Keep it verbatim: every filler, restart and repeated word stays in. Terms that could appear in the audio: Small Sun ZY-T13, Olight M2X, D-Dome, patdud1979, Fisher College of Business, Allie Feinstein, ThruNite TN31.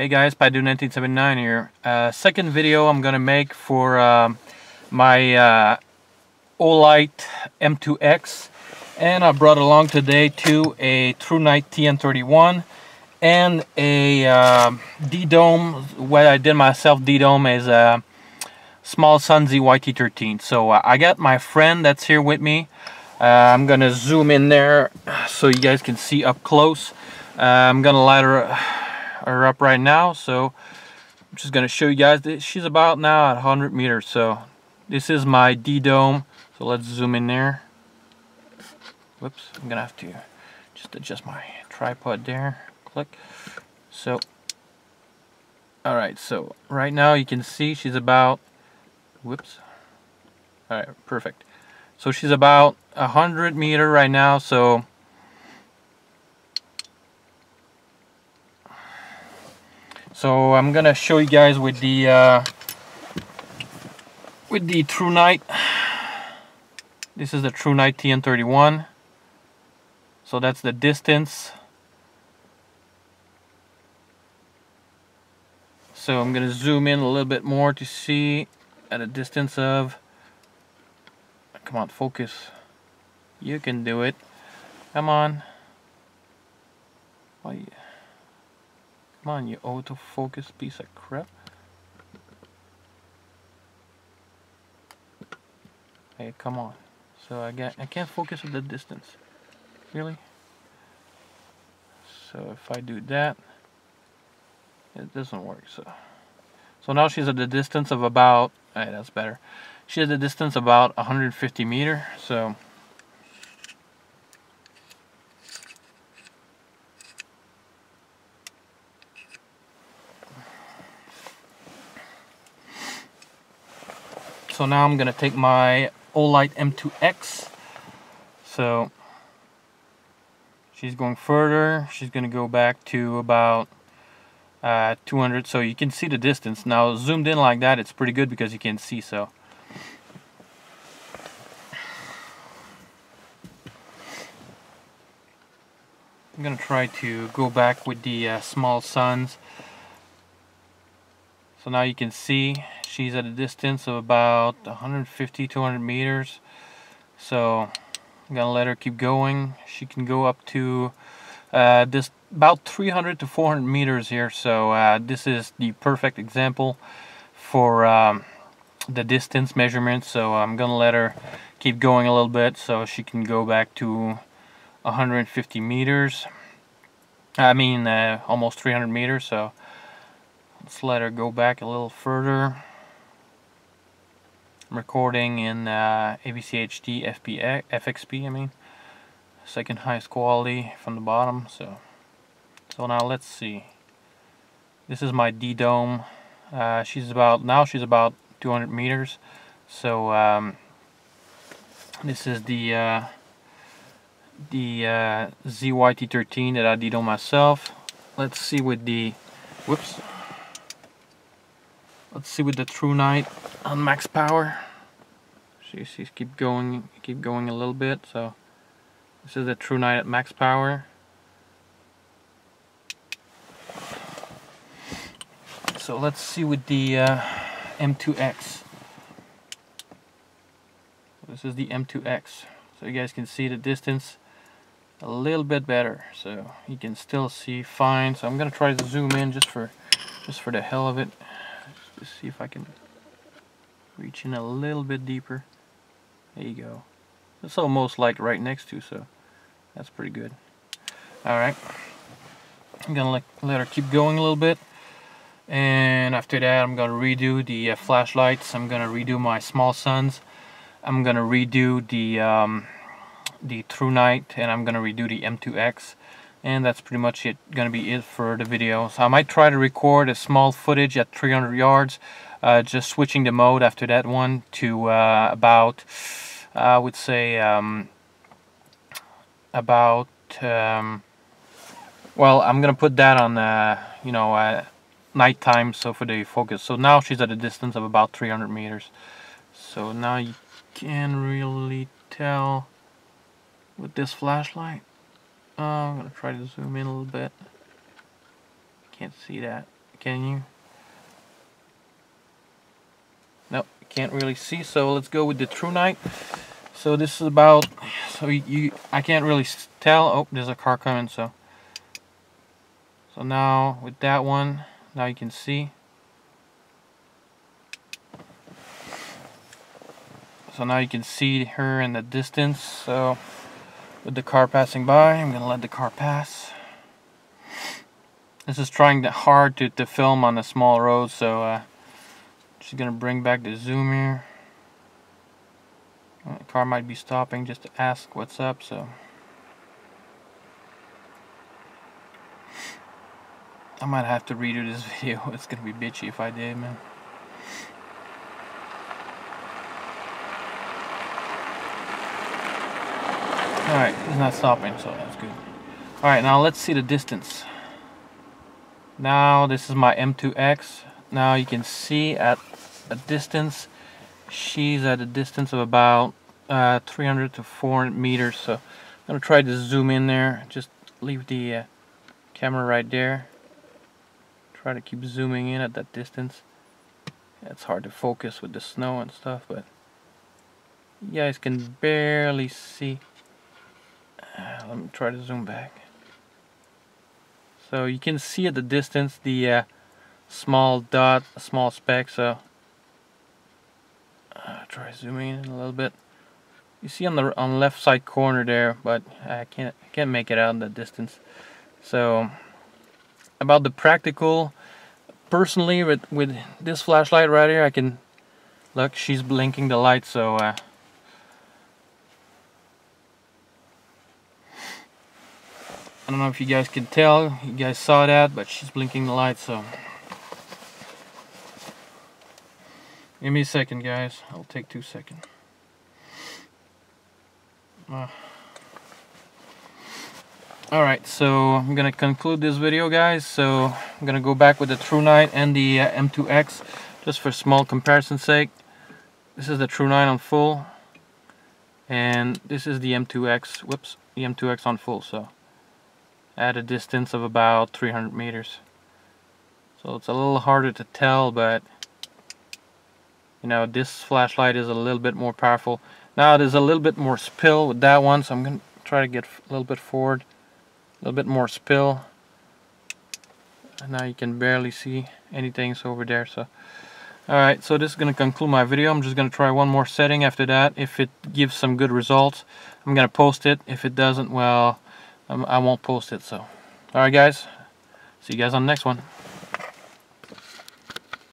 Hey guys, patdud nineteen seventy-nine here. Uh, second video I'm gonna make for uh, my uh, Olight M two X, and I brought along today too a ThruNite T N thirty-one and a uh, D-Dome. What I did myself, D-Dome, is a Small Sun Z Y T thirteen. So uh, I got my friend that's here with me. Uh, I'm gonna zoom in there so you guys can see up close. Uh, I'm gonna light her are up right now, so I'm just gonna show you guys that she's about now at one hundred meters. So this is my D-Dome, so let's zoom in there. Whoops, I'm gonna have to just adjust my tripod there. Click. So alright, so right now you can see she's about, whoops, alright, perfect. So she's about one hundred meter right now. So So I'm gonna show you guys with the uh, with the ThruNite. This is the ThruNite T N thirty-one. So that's the distance. So I'm gonna zoom in a little bit more to see at a distance of. Come on, focus. You can do it. Come on. Why? Come on, you autofocus piece of crap. Hey, come on. So I got, I can't focus at the distance. Really? So if I do that, it doesn't work. So, so now she's at the distance of about. Hey, that's better. She's at the distance of about one hundred fifty meter. So. So now I'm gonna take my Olight M two X. So she's going further. She's gonna go back to about uh, two hundred. So you can see the distance now. Zoomed in like that, it's pretty good because you can see. So. I'm gonna try to go back with the uh, Small Suns. So now you can see. She's at a distance of about one hundred fifty, two hundred meters. So I'm gonna let her keep going. She can go up to uh, this about three hundred to four hundred meters here. So uh, this is the perfect example for um, the distance measurement. So I'm gonna let her keep going a little bit so she can go back to one hundred fifty meters. I mean uh, almost three hundred meters. So let's let her go back a little further. Recording in uh, A B C H D F P X F X P, I mean, second highest quality from the bottom. So, so now let's see. This is my D-Dome. Uh, she's about now. She's about two hundred meters. So um, this is the uh, the uh, Z Y T thirteen that I D-Dome myself. Let's see with the, whoops. Let's see with the ThruNite on max power. She, she's keep going, keep going a little bit. So this is the ThruNite at max power. So let's see with the uh, M two X. This is the M two X. So you guys can see the distance a little bit better. So you can still see fine. So I'm gonna try to zoom in just for, just for the hell of it. Let's see if I can reach in a little bit deeper. There you go. It's almost like right next to, so that's pretty good. Alright. I'm gonna let, let her keep going a little bit. And after that, I'm gonna redo the uh, flashlights. I'm gonna redo my Small Suns. I'm gonna redo the, um, the ThruNite, and I'm gonna redo the M two X. And that's pretty much it, gonna be it for the video. So I might try to record a small footage at three hundred yards, uh, just switching the mode after that one to uh, about, I would say, um, about, um, well, I'm gonna put that on, uh, you know, uh, nighttime, so for the focus. So now she's at a distance of about three hundred meters. So now you can really tell with this flashlight. Uh, I'm gonna try to zoom in a little bit. Can't see that. can you? Nope, can't really see, so let's go with the ThruNite. So this is about, so you, you I can't really tell. Oh, there's a car coming, so so now with that one, now you can see. So now you can see her in the distance. So with the car passing by, I'm gonna let the car pass. This is trying to hard to, to film on a small road, so uh, just gonna bring back the zoom here. The car might be stopping just to ask what's up, so I might have to redo this video. It's gonna be bitchy if I did, man. Alright, it's not stopping, so that's good. Alright, now let's see the distance. Now this is my M two X. Now you can see at a distance, she's at a distance of about uh, three hundred to four hundred meters. So I'm going to try to zoom in there. Just leave the uh, camera right there. Try to keep zooming in at that distance. Yeah, it's hard to focus with the snow and stuff, but you guys can barely see. Let me try to zoom back. So you can see at the distance the uh, small dot, small speck. So uh, try zooming in a little bit. You see on the on left side corner there, but I can't I can't make it out in the distance. So about the practical, personally with with this flashlight right here, I can look. She's blinking the light, so. Uh, I don't know if you guys can tell, you guys saw that, but she's blinking the light, so give me a second, guys. I'll take two seconds. Uh. Alright, so I'm gonna conclude this video, guys. So I'm gonna go back with the ThruNite and the uh, M two X just for small comparison's sake. This is the ThruNite on full, and this is the M two X, whoops, the M two X on full, so at a distance of about three hundred meters. So it's a little harder to tell, but you know, this flashlight is a little bit more powerful. Now there's a little bit more spill with that one, so I'm gonna try to get a little bit forward, a little bit more spill, and now you can barely see anything over there. So alright, so this is gonna conclude my video. I'm just gonna try one more setting. After that, if it gives some good results, I'm gonna post it. If it doesn't, well, I won't post it. So alright, guys, see you guys on the next one.